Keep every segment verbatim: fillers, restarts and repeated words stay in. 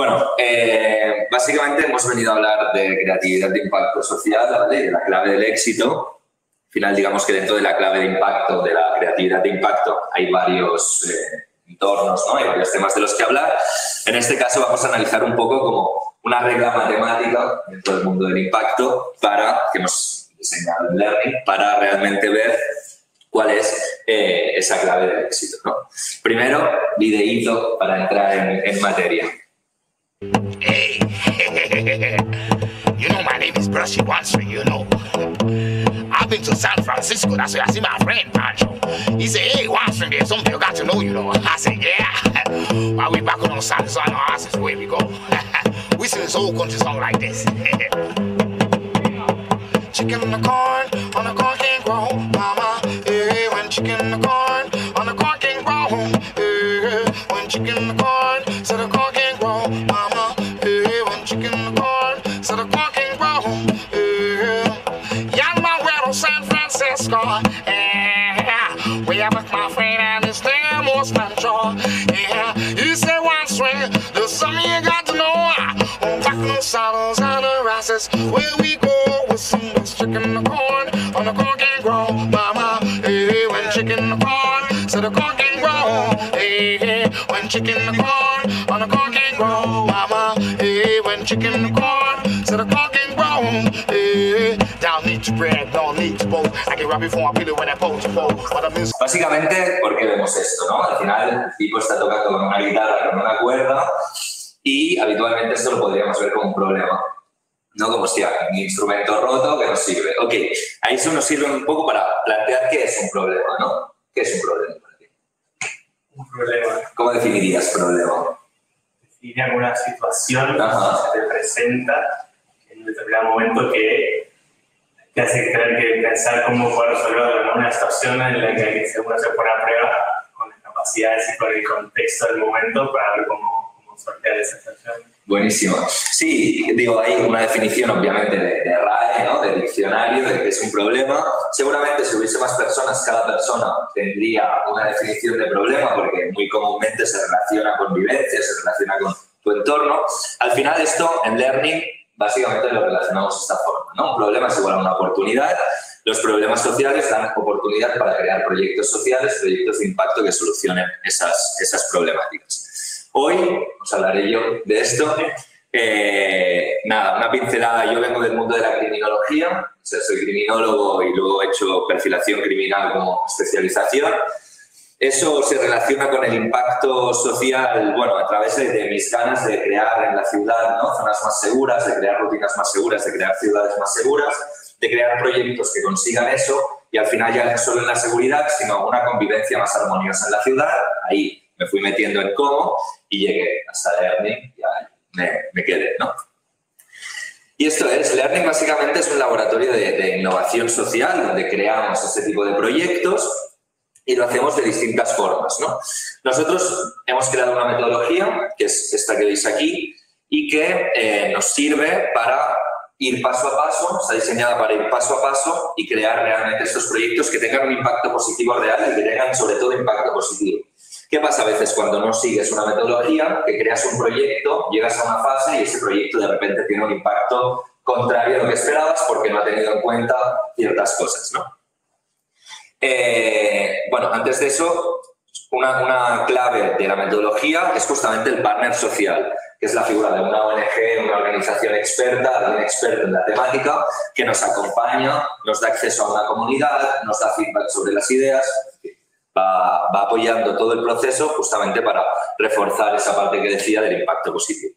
Bueno, eh, básicamente hemos venido a hablar de creatividad de impacto social, ¿vale? De la clave del éxito. Al final, digamos que dentro de la clave de impacto, de la creatividad de impacto, hay varios eh, entornos, ¿no? Hay varios temas de los que hablar. En este caso vamos a analizar un poco como una regla matemática dentro del mundo del impacto para que hemos diseñado en Learning para realmente ver cuál es eh, esa clave del éxito, ¿no? Primero, videíto para entrar en, en materia. Hey, you know my name is Brushy Wanstreet, you know. I've been to San Francisco, that's where I see my friend Pancho. He said, hey, Wanstreet, there's something you got to know, you know. I said, yeah. While we back on our side, so I know how this way we go. We sing this whole country song like this. Chicken on the corn, on the corn can't grow, mama. Hey, when chicken on the corn, on the corn can't grow. Hey, when chicken on the corn, so the corn can't grow, mama. Hey, when chicken on the corn, so the corn can't grow. San Francisco, yeah, we are with my friend and his name was Pancho, yeah, he said once when there's something you got to know, on back the saddles and the races, where we go with some chicken in the corn, on the corn can grow, mama, hey, when chicken in the corn, so the corn can grow, hey, hey, when chicken in the corn, on the corn can grow, mama, hey, when chicken in the corn, so the corn can grow, hey, down need to bread, down. Básicamente, ¿por qué vemos esto, no? Al final, el tipo está tocando con una guitarra, con una cuerda, y habitualmente esto lo podríamos ver como un problema, ¿no? Como, hostia, un instrumento roto que no sirve. Ok, ahí eso nos sirve un poco para plantear qué es un problema, ¿no? ¿Qué es un problema para ti? Un problema. ¿Cómo definirías problema? Definiría alguna situación que se te presenta en determinado momento que te hace creer que pensar cómo poder resolver una situación en la que uno se pone a prueba con las capacidades y con el contexto del momento para ver cómo, cómo sortear esa situación. Buenísimo. Sí, digo, hay una definición obviamente de, de R A E, ¿no? De diccionario, de que es un problema. Seguramente si hubiese más personas, cada persona tendría una definición de problema porque muy comúnmente se relaciona con vivencia, se relaciona con tu entorno. Al final esto en Learning básicamente lo relacionamos de esta forma, ¿no? Un problema es igual a una oportunidad. Los problemas sociales dan oportunidad para crear proyectos sociales, proyectos de impacto que solucionen esas, esas problemáticas. Hoy os hablaré yo de esto. Eh, nada, una pincelada. Yo vengo del mundo de la criminología. O sea, soy criminólogo y luego he hecho perfilación criminal como especialización. Eso se relaciona con el impacto social, bueno, a través de, de mis ganas de crear en la ciudad, ¿no? Zonas más seguras, de crear rutinas más seguras, de crear ciudades más seguras, de crear proyectos que consigan eso y al final ya no solo en la seguridad, sino una convivencia más armoniosa en la ciudad. Ahí me fui metiendo en cómo y llegué hasta Learning y ahí me, me quedé, ¿no? Y esto es, Learning básicamente es un laboratorio de, de innovación social donde creamos este tipo de proyectos y lo hacemos de distintas formas, ¿no? Nosotros hemos creado una metodología, que es esta que veis aquí, y que eh, nos sirve para ir paso a paso, está diseñada para ir paso a paso y crear realmente estos proyectos que tengan un impacto positivo real y que tengan sobre todo impacto positivo. ¿Qué pasa a veces cuando no sigues una metodología, que creas un proyecto, llegas a una fase y ese proyecto de repente tiene un impacto contrario a lo que esperabas porque no ha tenido en cuenta ciertas cosas, ¿no? Eh, bueno, antes de eso, una, una clave de la metodología es justamente el partner social, que es la figura de una O N G, una organización experta, alguien experto en la temática, que nos acompaña, nos da acceso a una comunidad, nos da feedback sobre las ideas, va, va apoyando todo el proceso justamente para reforzar esa parte que decía del impacto positivo.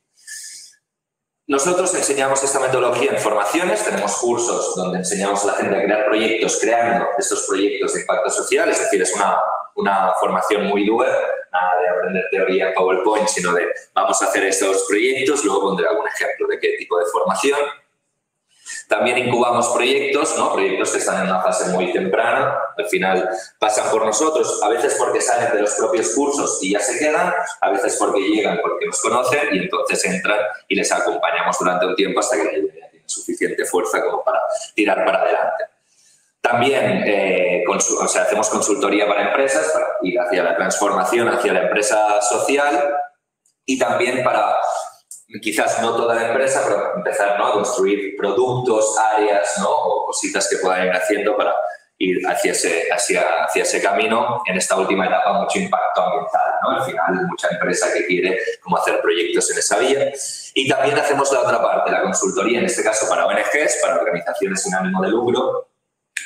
Nosotros enseñamos esta metodología en formaciones, tenemos cursos donde enseñamos a la gente a crear proyectos, creando estos proyectos de impacto social, es decir, es una, una formación muy dura, nada de aprender teoría en PowerPoint, sino de vamos a hacer estos proyectos, luego pondré algún ejemplo de qué tipo de formación. También incubamos proyectos, ¿no? Proyectos que están en una fase muy temprana, al final pasan por nosotros, a veces porque salen de los propios cursos y ya se quedan, a veces porque llegan porque nos conocen y entonces entran y les acompañamos durante un tiempo hasta que la idea tiene suficiente fuerza como para tirar para adelante. También eh, o sea, hacemos consultoría para empresas, para ir hacia la transformación, hacia la empresa social y también para quizás no toda la empresa, pero empezar, ¿no?, a construir productos, áreas, ¿no?, o cositas que puedan ir haciendo para ir hacia ese, hacia, hacia ese camino. En esta última etapa, mucho impacto ambiental, ¿no? Al final, mucha empresa que quiere como hacer proyectos en esa vía. Y también hacemos la otra parte, la consultoría, en este caso para O N Ges, para organizaciones sin ánimo de lucro,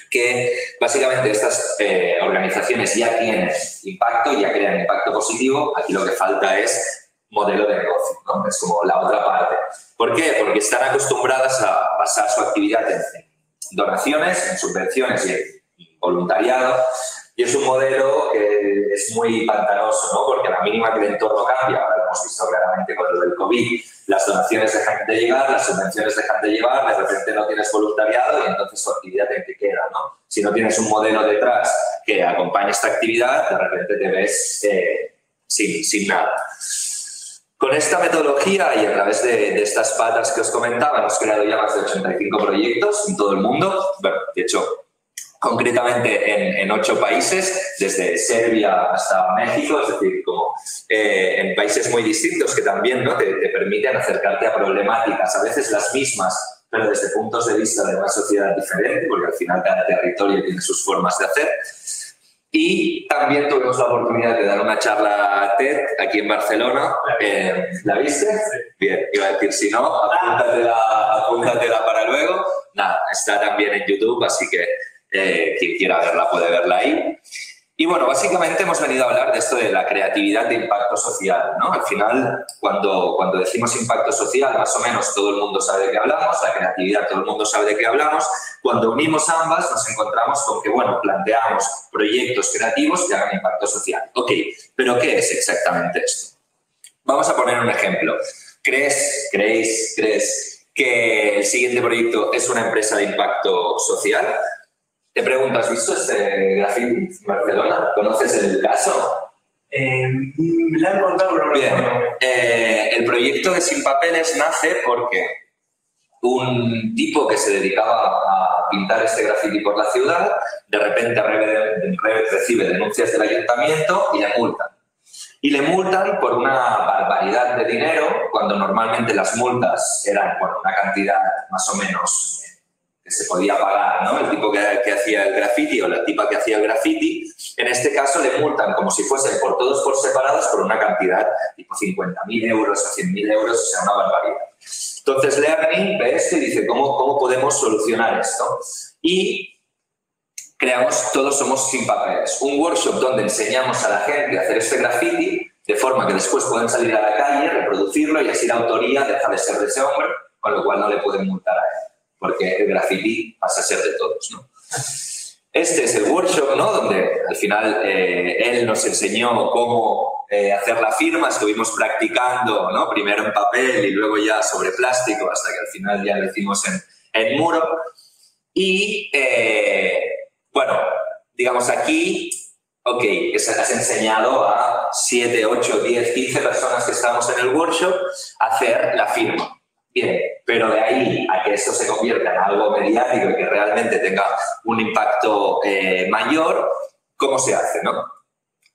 que básicamente estas eh, organizaciones ya tienen impacto, ya crean impacto positivo. Aquí lo que falta es modelo de negocio, ¿no? Es como la otra parte. ¿Por qué? Porque están acostumbradas a basar su actividad en donaciones, en subvenciones y en voluntariado, y es un modelo que es muy pantanoso, ¿no? Porque a la mínima que el entorno cambia, ahora lo hemos visto claramente con lo del COVID, las donaciones dejan de llegar, las subvenciones dejan de llegar, de repente no tienes voluntariado y entonces tu actividad en qué queda, ¿no? Si no tienes un modelo detrás que acompañe esta actividad, de repente te ves eh, sin, sin nada. Con esta metodología y a través de, de estas patas que os comentaba, hemos creado ya más de ochenta y cinco proyectos en todo el mundo. Bueno, de hecho, concretamente en ocho países, desde Serbia hasta México, es decir, como eh, en países muy distintos que también, ¿no?, te, te permiten acercarte a problemáticas, a veces las mismas, pero desde puntos de vista de una sociedad diferente, porque al final cada territorio tiene sus formas de hacer. Y también tuvimos la oportunidad de dar una charla TED aquí en Barcelona. Eh, ¿La viste? Bien, iba a decir, si no, apúntatela, apúntatela para luego. Nada, está también en YouTube, así que eh, quien quiera verla puede verla ahí. Y bueno, básicamente hemos venido a hablar de esto de la creatividad de impacto social, ¿no? Al final, cuando, cuando decimos impacto social, más o menos todo el mundo sabe de qué hablamos, la creatividad, todo el mundo sabe de qué hablamos. Cuando unimos ambas, nos encontramos con que, bueno, planteamos proyectos creativos que hagan impacto social. Ok, pero ¿qué es exactamente esto? Vamos a poner un ejemplo. ¿Crees, creéis, crees que el siguiente proyecto es una empresa de impacto social? Te pregunto, ¿has visto este graffiti en Barcelona? ¿Conoces el caso? Eh, la he contado, pero bien. Eh, el proyecto de Sin Papeles nace porque un tipo que se dedicaba a pintar este graffiti por la ciudad, de repente recibe denuncias del ayuntamiento y le multan. Y le multan por una barbaridad de dinero, cuando normalmente las multas eran por una cantidad más o menos que se podía pagar, ¿no? El tipo que, que hacía el graffiti o la tipa que hacía el graffiti, en este caso le multan como si fuesen por todos por separados por una cantidad tipo cincuenta mil euros o cien mil euros, o sea, una barbaridad. Entonces Learning ve esto y dice, ¿cómo, cómo podemos solucionar esto? Y creamos Todos Somos Sin Papeles, un workshop donde enseñamos a la gente a hacer este graffiti de forma que después pueden salir a la calle, reproducirlo y así la autoría deja de ser de ese hombre, con lo cual no le pueden multar a él, porque el graffiti pasa a ser de todos, ¿no? Este es el workshop, ¿no?, donde al final eh, él nos enseñó cómo eh, hacer la firma. Estuvimos practicando, ¿no?, primero en papel y luego ya sobre plástico, hasta que al final ya lo hicimos en, en muro. Y, eh, bueno, digamos aquí, ok, has enseñado a siete, ocho, diez, quince personas que estábamos en el workshop a hacer la firma. Bien, pero de ahí a que esto se convierta en algo mediático y que realmente tenga un impacto eh, mayor, ¿cómo se hace, no?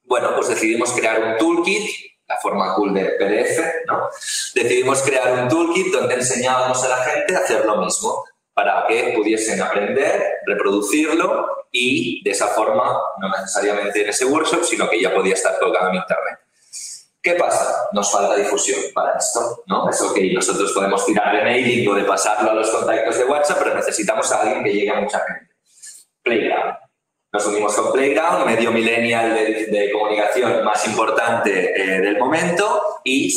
Bueno, pues decidimos crear un toolkit, la forma cool de P D F, ¿no? Decidimos crear un toolkit donde enseñábamos a la gente a hacer lo mismo para que pudiesen aprender, reproducirlo y de esa forma, no necesariamente en ese workshop, sino que ya podía estar colgado en internet. ¿Qué pasa? Nos falta difusión para esto, ¿no? Es ok, nosotros podemos tirar de mailing o de pasarlo a los contactos de WhatsApp, pero necesitamos a alguien que llegue a mucha gente. Playdown. Nos unimos con Playdown, medio millennial de, de comunicación más importante eh, del momento, y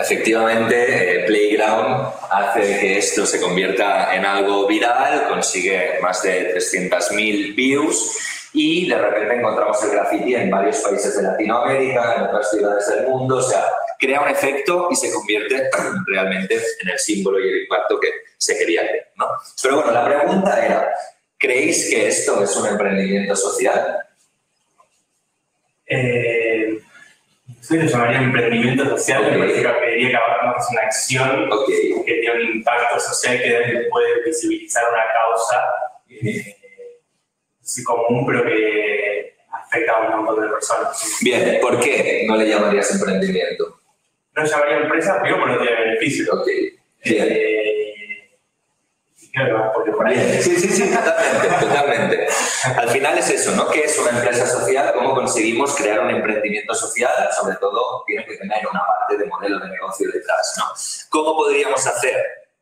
Efectivamente, eh, Playground hace que esto se convierta en algo viral, consigue más de trescientas mil views y de repente encontramos el graffiti en varios países de Latinoamérica, en otras ciudades del mundo. O sea, crea un efecto y se convierte realmente en el símbolo y el impacto que se quería hacer, ¿no? Pero bueno, la pregunta era, ¿creéis que esto es un emprendimiento social? Eh... Yo lo llamaría emprendimiento social, okay. Me parece que pediría que hablamos de una acción okay. que tiene un impacto social que puede visibilizar una causa eh, así común, pero que afecta a un montón de personas. Bien, ¿por qué no le llamarías emprendimiento? No le llamaría empresa, pero porque no tiene beneficio. Ok, bien. Eh, No, porque por ahí... Sí, sí, sí, totalmente, totalmente. Al final es eso, ¿no? ¿Qué es una empresa social? ¿Cómo conseguimos crear un emprendimiento social? Sobre todo, tiene que tener una parte de modelo de negocio detrás, ¿no? ¿Cómo podríamos hacer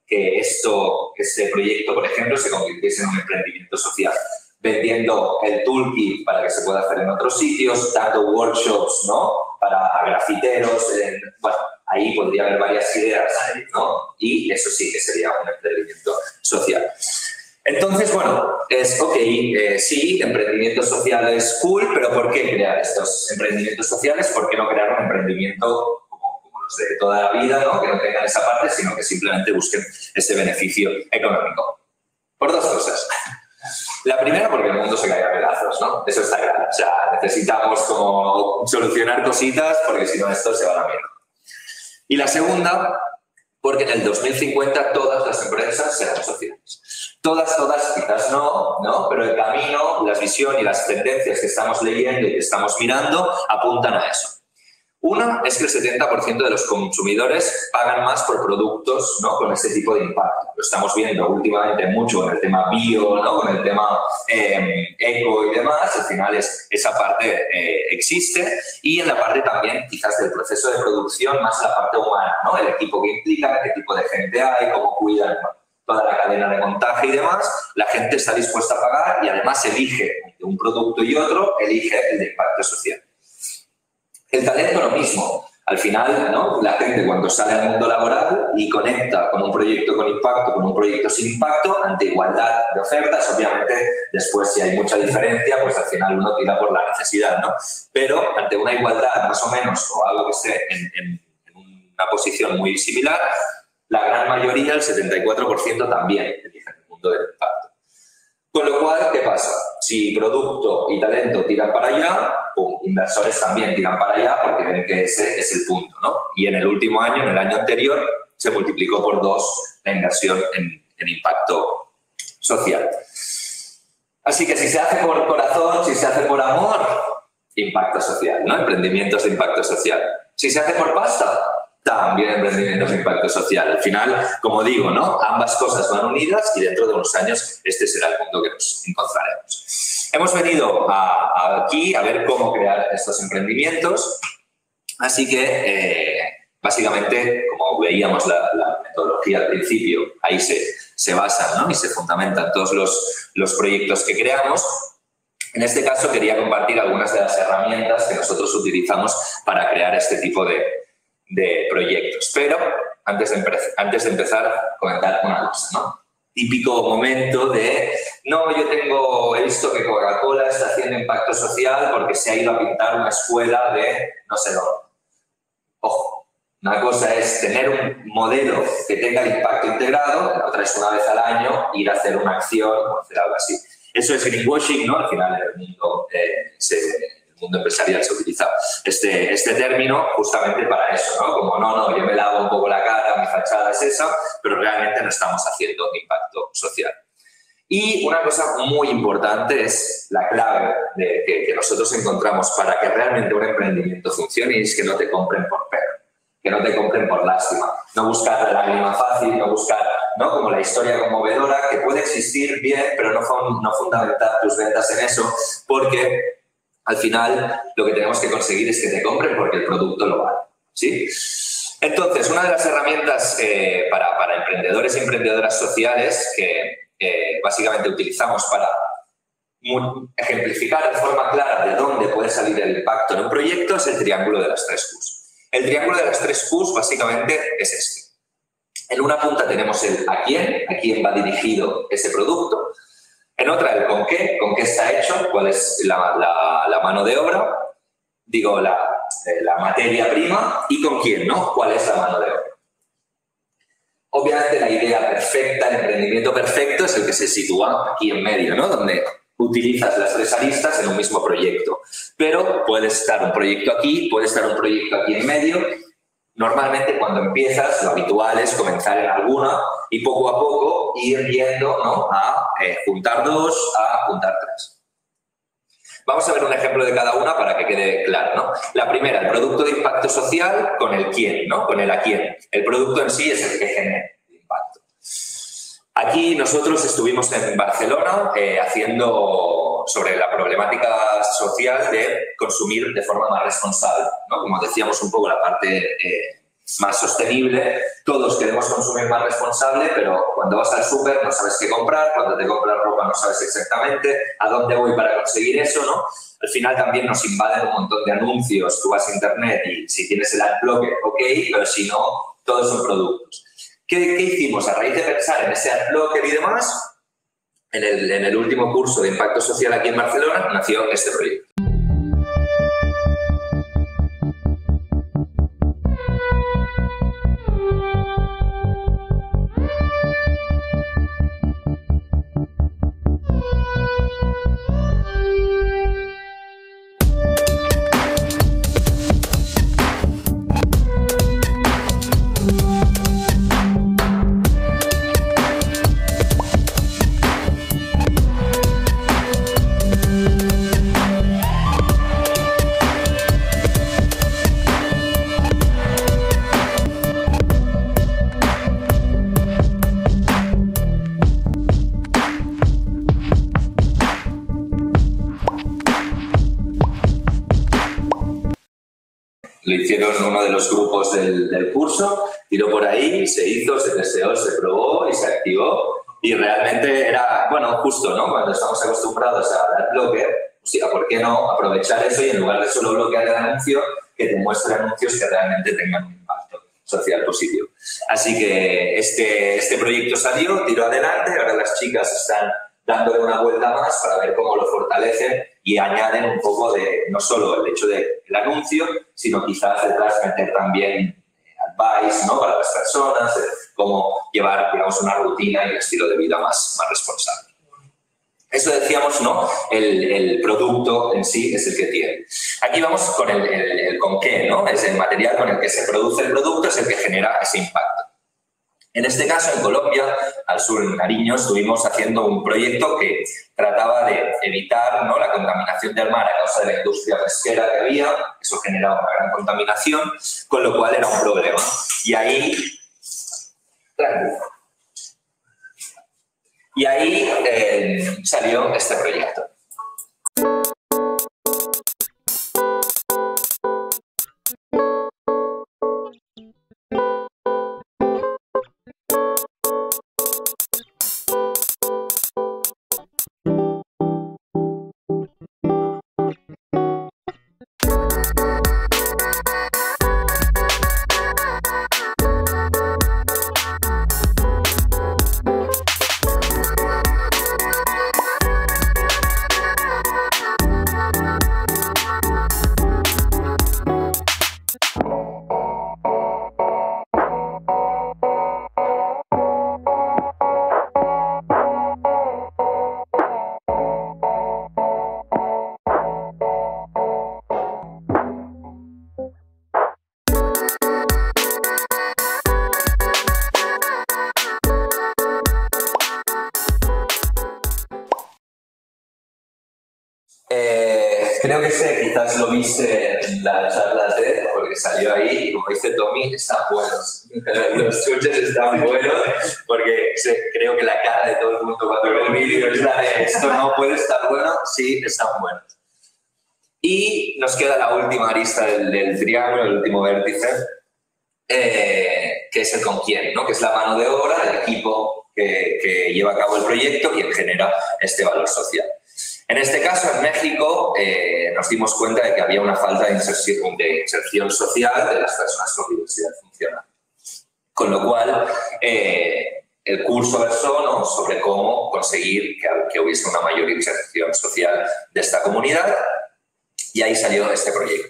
que esto, que este proyecto, por ejemplo, se convirtiese en un emprendimiento social? Vendiendo el toolkit para que se pueda hacer en otros sitios, dando workshops, ¿no? Para grafiteros, en... bueno, ahí podría haber varias ideas, ¿no? Y eso sí que sería un emprendimiento social. Entonces, bueno, es ok, eh, sí, emprendimiento social es cool, pero ¿por qué crear estos emprendimientos sociales? ¿Por qué no crear un emprendimiento como, como los de toda la vida, ¿no? Que no tengan esa parte, sino que simplemente busquen ese beneficio económico? Por dos cosas. La primera, porque el mundo se cae a pedazos, ¿no? Eso está claro. O sea, necesitamos como solucionar cositas, porque si no esto se va a la mierda. Y la segunda, porque en el dos mil cincuenta todas las empresas serán sociales. Todas, todas, quizás no, ¿no? Pero el camino, las visiones y las tendencias que estamos leyendo y que estamos mirando apuntan a eso. Una es que el setenta por ciento de los consumidores pagan más por productos, ¿no? Con ese tipo de impacto. Lo estamos viendo últimamente mucho en el tema bio, ¿no? Con el tema eh, eco y demás. Al final es, esa parte eh, existe. Y en la parte también quizás del proceso de producción más la parte humana, ¿no? El equipo que implica, qué tipo de gente hay, cómo cuidan toda la cadena de montaje y demás. La gente está dispuesta a pagar y además elige entre un producto y otro, elige el de impacto social. El talento lo mismo. Al final, ¿no? La gente cuando sale al mundo laboral y conecta con un proyecto con impacto, con un proyecto sin impacto, ante igualdad de ofertas, obviamente después si hay mucha diferencia, pues al final uno tira por la necesidad, ¿no? Pero ante una igualdad más o menos o algo que esté en, en, en una posición muy similar, la gran mayoría, el setenta y cuatro por ciento también elige el mundo del impacto. Con lo cual, ¿qué pasa? Si producto y talento tiran para allá, pum, inversores también tiran para allá porque ven que ese es el punto, ¿no? Y en el último año, en el año anterior, se multiplicó por dos la inversión en, en impacto social. Así que si se hace por corazón, si se hace por amor, impacto social, ¿no? Emprendimientos de impacto social. Si se hace por pasta, también emprendimientos de impacto social. Al final, como digo, ¿no? Ambas cosas van unidas y dentro de unos años este será el mundo que nos encontraremos. Hemos venido a, a aquí a ver cómo crear estos emprendimientos. Así que, eh, básicamente, como veíamos la, la metodología al principio, ahí se, se basan, ¿no? Y se fundamentan todos los, los proyectos que creamos. En este caso, quería compartir algunas de las herramientas que nosotros utilizamos para crear este tipo de de proyectos. Pero antes de, antes de empezar, comentar una cosa, ¿no? Típico momento de, no, yo tengo, he visto que Coca-Cola está haciendo impacto social porque se ha ido a pintar una escuela de no sé dónde. Ojo, una cosa es tener un modelo que tenga el impacto integrado, la otra es una vez al año ir a hacer una acción o hacer algo así. Eso es greenwashing, ¿no? Al final en el mundo eh, se... mundo empresarial se utiliza este, este término justamente para eso, ¿no? Como no, no, yo me lavo un poco la cara, mi fachada es esa, pero realmente no estamos haciendo impacto social. Y una cosa muy importante es la clave de, que, que nosotros encontramos para que realmente un emprendimiento funcione y es que no te compren por perro. que no te compren por lástima. No buscar la lágrima fácil, no buscar, ¿no?, como la historia conmovedora, que puede existir bien, pero no, no fundamentar tus ventas en eso, porque al final lo que tenemos que conseguir es que te compren porque el producto lo vale, ¿sí? Entonces, una de las herramientas eh, para, para emprendedores y emprendedoras sociales que eh, básicamente utilizamos para muy, ejemplificar de forma clara de dónde puede salir el impacto en un proyecto es el triángulo de las tres Qs. El triángulo de las tres Qs básicamente es este. En una punta tenemos el a quién, a quién va dirigido ese producto. En otra el con qué, con qué está hecho, cuál es la, la, la mano de obra, digo, la... la materia prima y con quién, ¿no? ¿Cuál es la mano de obra? Obviamente la idea perfecta, el emprendimiento perfecto es el que se sitúa aquí en medio, ¿no? Donde utilizas las tres aristas en un mismo proyecto. Pero puede estar un proyecto aquí, puede estar un proyecto aquí en medio. Normalmente cuando empiezas lo habitual es comenzar en alguna y poco a poco ir yendo, ¿no?, a eh, juntar dos, a juntar tres. Vamos a ver un ejemplo de cada una para que quede claro, ¿no? La primera, el producto de impacto social con el quién, ¿no? Con el a quién. El producto en sí es el que genera el impacto. Aquí nosotros estuvimos en Barcelona eh, haciendo sobre la problemática social de consumir de forma más responsable, ¿no? Como decíamos un poco, la parte eh, más sostenible. Todos queremos consumir más responsable, pero cuando vas al súper no sabes qué comprar, cuando te compras ropa no sabes exactamente a dónde voy para conseguir eso, ¿no? Al final también nos invaden un montón de anuncios. Tú vas a internet y si tienes el adblocker, ok, pero si no, todos son productos. ¿Qué, qué hicimos a raíz de pensar en ese adblocker y demás? En el, en el último curso de impacto social aquí en Barcelona nació este proyecto. Lo hicieron en uno de los grupos del, del curso, tiró por ahí, se hizo, se deseó, se probó y se activó. Y realmente era, bueno, justo, ¿no? Cuando estamos acostumbrados a dar bloque, o sea, ¿por qué no aprovechar eso y en lugar de solo bloquear el anuncio, que te muestre anuncios que realmente tengan un impacto social positivo? Así que este, este proyecto salió, tiró adelante, ahora las chicas están dándole una vuelta más para ver cómo lo fortalecen y añaden un poco de, no solo el hecho del anuncio, sino quizás detrás meter también advice, ¿no?, para las personas, cómo llevar, digamos, una rutina y un estilo de vida más, más responsable. Eso decíamos, ¿no? El, el producto en sí es el que tiene. Aquí vamos con el, el, el con qué, ¿no? Es el material con el que se produce el producto, es el que genera ese impacto. En este caso, en Colombia, al sur, en Nariño, estuvimos haciendo un proyecto que trataba de evitar, ¿no?, la contaminación del mar a causa de la industria pesquera que había. Eso generaba una gran contaminación, con lo cual era un problema. Y ahí, y ahí eh, salió este proyecto. creo que ese quizás lo viste en la charla TED, porque salió ahí y como dice Tommy, están buenos. Los chuches están buenos porque creo que la cara de todo el mundo cuando ve el vídeo es la de esto no puede estar bueno, sí, están buenos. Y nos queda la última arista del, del triángulo, el último vértice, eh, que es el con quién, ¿no? Que es la mano de obra, el equipo que, que lleva a cabo el proyecto, quien genera este valor social. En este caso, en México, eh, nos dimos cuenta de que había una falta de inserción, de inserción social de las personas con diversidad funcional. Con lo cual, eh, el curso versó, ¿no?, sobre cómo conseguir que, que hubiese una mayor inserción social de esta comunidad, y ahí salió este proyecto.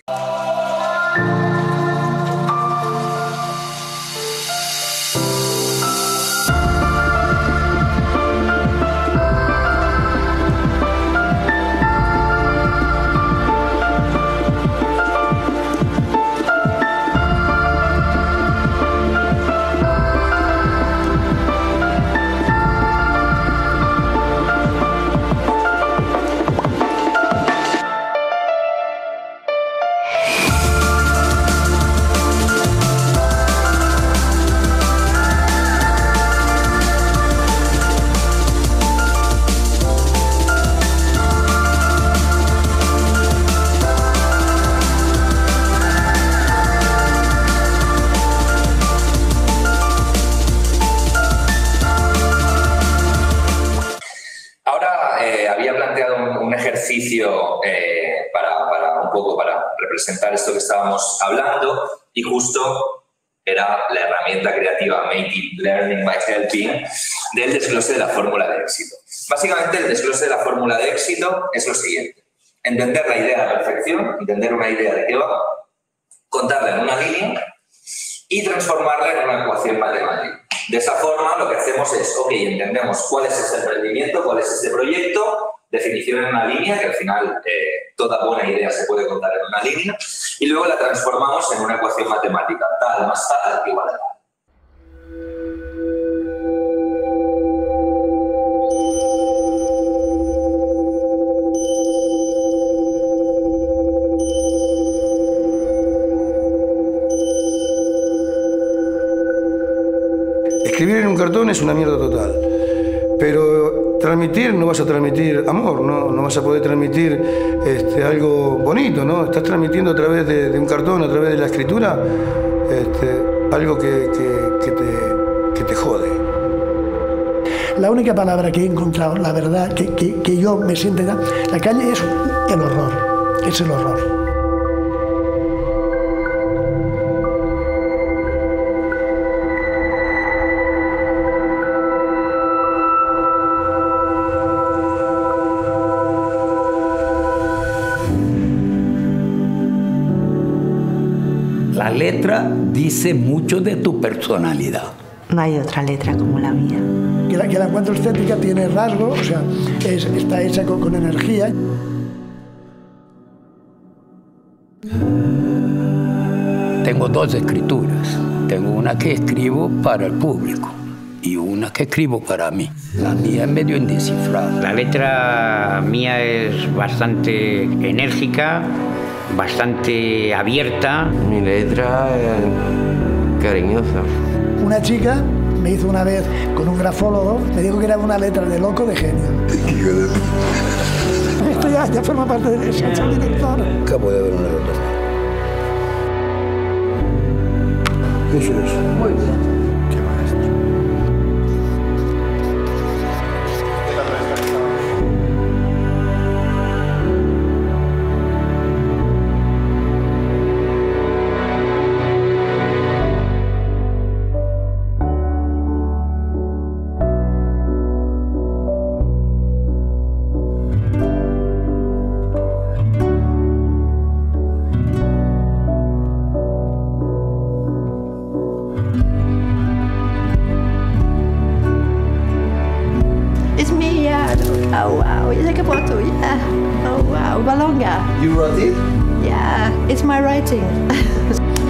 Eh, para, para un poco para representar esto que estábamos hablando, y justo era la herramienta creativa Making Learning by Helping del desglose de la fórmula de éxito. Básicamente, el desglose de la fórmula de éxito es lo siguiente: entender la idea a la perfección, entender una idea de qué va, contarla en una línea y transformarla en una ecuación matemática. De esa forma, lo que hacemos es, ok, entendemos cuál es ese emprendimiento, cuál es ese proyecto, definición en una línea, que al final eh, toda buena idea se puede contar en una línea, y luego la transformamos en una ecuación matemática, tal más tal igual a tal. Escribir en un cartón es una mierda total, pero transmitir, no vas a transmitir amor, no, no vas a poder transmitir este, algo bonito, ¿no? Estás transmitiendo a través de, de un cartón, a través de la escritura, este, algo que, que, que, te, que te jode. La única palabra que he encontrado, la verdad, que, que, que yo me siento en la calle es el horror, es el horror. La letra dice mucho de tu personalidad. No hay otra letra como la mía. Que la, que la cuadro estética tiene rasgos, o sea, es, está hecha con, con energía. Tengo dos escrituras. Tengo una que escribo para el público y una que escribo para mí. La mía es medio indescifrable. La letra mía es bastante enérgica, bastante abierta. Mi letra es cariñosa. Una chica me hizo una vez con un grafólogo, me dijo que era una letra de loco de genio. Esto ya, ya forma parte del hecho director. Nunca puede haber una letra. Eso es. Muy bien.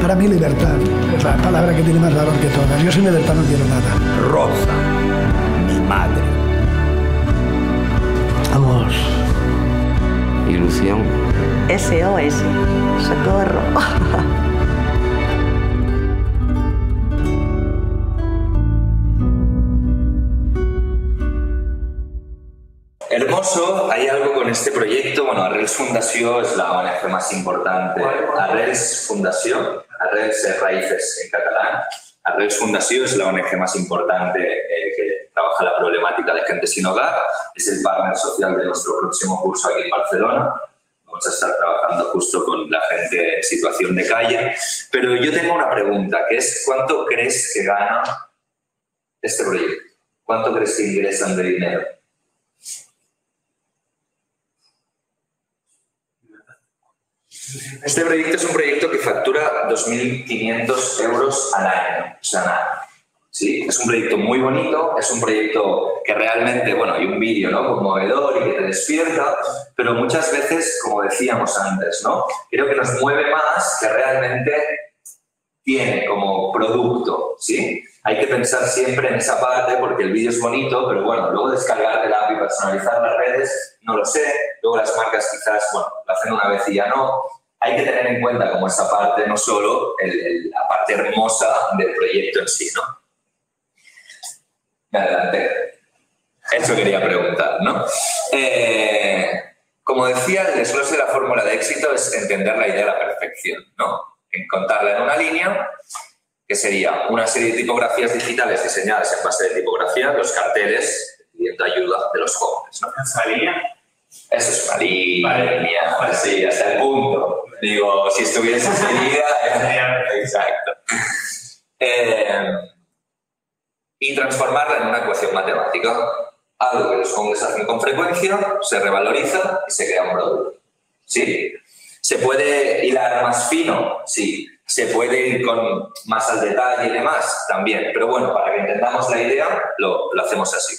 Para mí, libertad es la palabra que tiene más valor que todas. Yo sin libertad no quiero nada. Rosa, mi madre. Amor. Y inclusión. S O S, socorro. Hermoso, hay algo con este proyecto. Bueno, Arrels Fundació es la O N G más importante. Arrels Fundació, Arrels es raíces en catalán. Arrels Fundació es la O N G más importante eh, que trabaja la problemática de gente sin hogar. Es el partner social de nuestro próximo curso aquí en Barcelona. Vamos a estar trabajando justo con la gente en situación de calle. Pero yo tengo una pregunta, que es ¿cuánto crees que gana este proyecto? ¿Cuánto crees que ingresan de dinero? Este proyecto es un proyecto que factura dos mil quinientos euros al año, o sea, nada. ¿Sí? Es un proyecto muy bonito, es un proyecto que realmente, bueno, hay un vídeo, ¿no?, conmovedor y que te despierta, pero muchas veces, como decíamos antes, ¿no?, creo que nos mueve más que realmente tiene como producto, ¿sí? Hay que pensar siempre en esa parte porque el vídeo es bonito, pero bueno, luego descargar el app y personalizar las redes, no lo sé. Luego las marcas quizás, bueno, lo hacen una vez y ya no. Hay que tener en cuenta como esa parte, no solo el, el, la parte hermosa del proyecto en sí, ¿no? Adelante. Eso quería preguntar, ¿no? Eh, como decía, el eslogan de la fórmula de éxito es entender la idea a la perfección, ¿no? En contarla en una línea, que sería una serie de tipografías digitales diseñadas en base de tipografía, los carteles pidiendo ayuda de los jóvenes, ¿no? ¿Es una línea? Eso es una línea, vale, mía, vale. Sí, hasta el punto. Digo, si estuviese seguida, exacto. Eh, y transformarla en una ecuación matemática. Algo que los jóvenes hacen con frecuencia, se revaloriza y se crea un producto. ¿Sí? ¿Se puede hilar más fino? Sí. Se puede ir con más al detalle y demás también, pero bueno, para que entendamos la idea lo, lo hacemos así.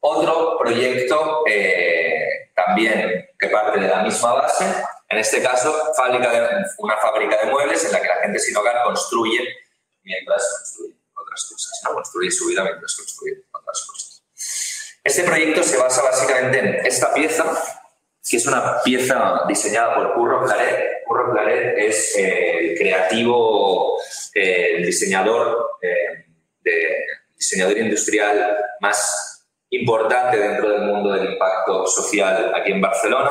Otro proyecto eh, también que parte de la misma base, en este caso fábrica de, una fábrica de muebles en la que la gente sin hogar construye mientras construye otras cosas, ¿no? Construye su vida mientras construye otras cosas. Este proyecto se basa básicamente en esta pieza, que es una pieza diseñada por Curro Claret. Curro Claret es eh, el creativo, eh, el diseñador, eh, de, diseñador industrial más importante dentro del mundo del impacto social aquí en Barcelona.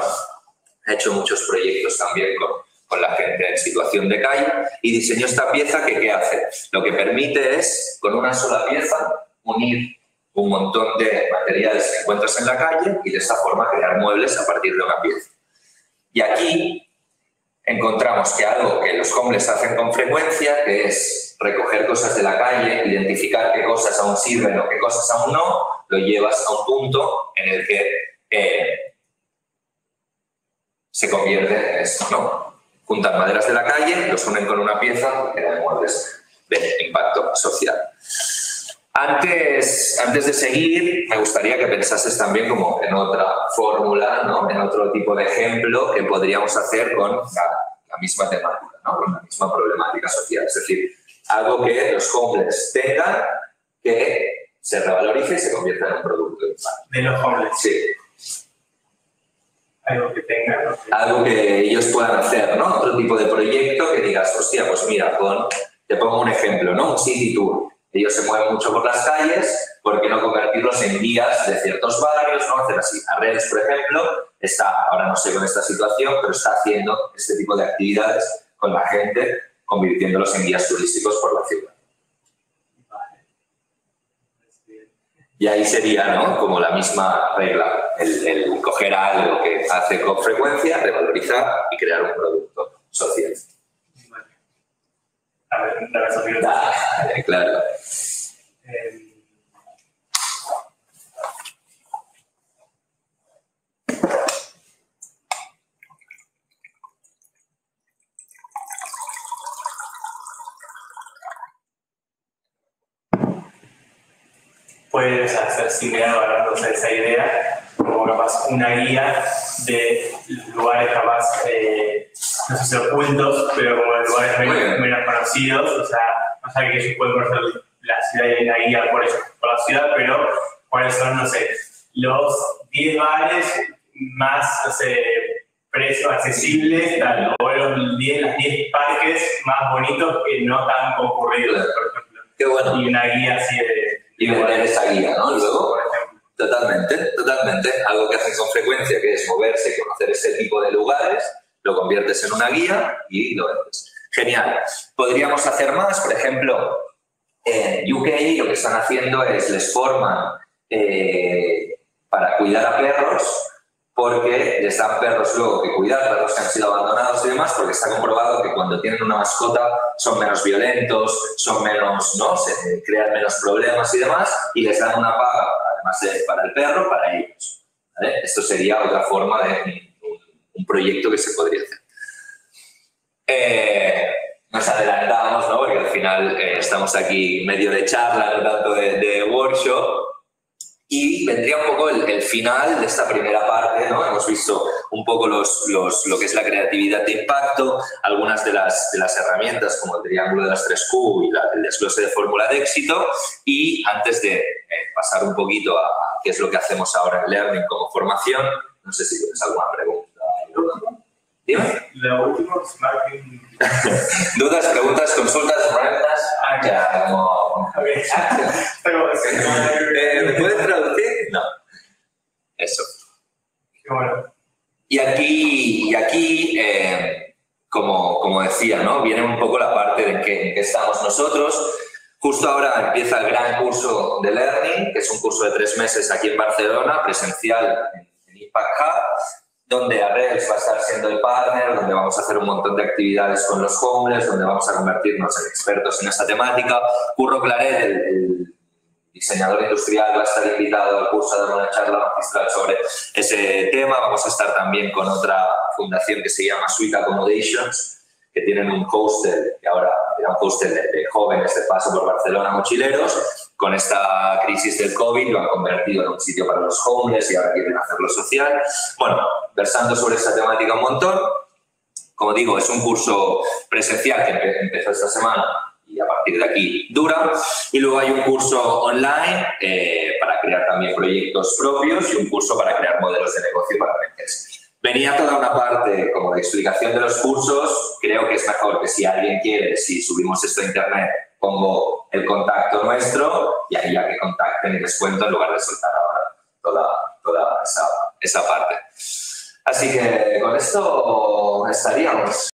Ha hecho muchos proyectos también con, con la gente en situación de calle y diseñó esta pieza que, ¿qué hace? Lo que permite es, con una sola pieza, unir un montón de materiales que encuentras en la calle y de esa forma crear muebles a partir de una pieza. Y aquí encontramos que algo que los homeless hacen con frecuencia, que es recoger cosas de la calle, identificar qué cosas aún sirven o qué cosas aún no, lo llevas a un punto en el que eh, se convierte en esto, ¿no? Juntan maderas de la calle, los unen con una pieza que dan muebles de impacto social. Antes, antes de seguir, me gustaría que pensases también como en otra fórmula, ¿no?, en otro tipo de ejemplo que podríamos hacer con la, la misma temática, ¿no?, con la misma problemática social. Es decir, algo que los homeless tengan que se revalorice y se convierta en un producto. ¿De los homeless? Sí. Algo que tengan, ¿no? Algo que ellos puedan hacer, ¿no? Otro tipo de proyecto que digas, hostia, pues mira, con, te pongo un ejemplo, ¿no? Un city tour. Ellos se mueven mucho por las calles, ¿por qué no convertirlos en guías de ciertos barrios, no? Hacer así. Arrels, por ejemplo, está, ahora no sé con esta situación, pero está haciendo este tipo de actividades con la gente, convirtiéndolos en guías turísticos por la ciudad. Vale. Y ahí sería, ¿no?, como la misma regla, el, el coger algo que hace con frecuencia, revalorizar y crear un producto social. A ver, a ver, a ver. Ah, claro. Eh, puedes hacer sin mirar valorándose de esa idea como capaz una guía de lugares capaz eh, no sé si ocultos, pero como lugares menos conocidos, o sea, no sé que ellos pueden conocer la ciudad y la guía por, ellos, por la ciudad, pero cuáles son, no sé, los diez bares más, no sé, precios accesibles, tal, o los diez parques más bonitos que no tan concurridos, por ejemplo. Qué bueno. Y una guía así de... Y vender esa guía, ¿no? Luego, por ejemplo. Totalmente, totalmente. Algo que hacen con frecuencia, que es moverse y conocer ese tipo de lugares, lo conviertes en una guía y lo vendes. Genial. Podríamos hacer más, por ejemplo, en U K lo que están haciendo es les forman eh, para cuidar a perros, porque les dan perros luego que cuidar, perros que han sido abandonados y demás, porque está comprobado que cuando tienen una mascota son menos violentos, son menos, ¿no? Se crean menos problemas y demás, y les dan una paga, además de para el perro, para ellos, ¿vale? Esto sería otra forma de un, un proyecto que se podría hacer. Eh, nos adelantamos, ¿no? Porque al final eh, estamos aquí medio de charla, no tanto de, de workshop, y vendría un poco el, el final de esta primera parte, ¿no? Hemos visto un poco los, los, lo que es la creatividad de impacto, algunas de las, de las herramientas como el triángulo de las tres Q y la, el desglose de fórmula de éxito, y antes de eh, pasar un poquito a, a qué es lo que hacemos ahora en Learning como formación, no sé si tienes alguna pregunta, ¿no? Dime. Lo último es marketing. Dudas, preguntas, consultas, preguntas. Ah, ya, como... Okay. ¿Me puedes traducir? No. Eso. Qué bueno. Y aquí, y aquí eh, como, como decía, ¿no? Viene un poco la parte de que, que estamos nosotros. Justo ahora empieza el gran curso de Learning, que es un curso de tres meses aquí en Barcelona, presencial en, en Impact Hub, donde Arrels va a estar siendo el partner, donde vamos a hacer un montón de actividades con los homeless, donde vamos a convertirnos en expertos en esta temática. Curro Claret, el, el diseñador industrial, va a estar invitado al curso a dar una charla magistral sobre ese tema. Vamos a estar también con otra fundación que se llama Suite Accommodations, que tienen un hostel, que ahora era un hostel de, de jóvenes de paso por Barcelona, mochileros. Con esta crisis del COVID lo han convertido en un sitio para los homeless y ahora quieren hacerlo social. Bueno, versando sobre esta temática un montón. Como digo, es un curso presencial que empe empezó esta semana y a partir de aquí dura. Y luego hay un curso online eh, para crear también proyectos propios y un curso para crear modelos de negocio para ventas. Venía toda una parte como de explicación de los cursos. Creo que es mejor que si alguien quiere, si subimos esto a internet, pongo el contacto nuestro y ahí ya que contacten y les cuento en lugar de soltar ahora toda, toda esa, esa parte. Así que con esto estaríamos.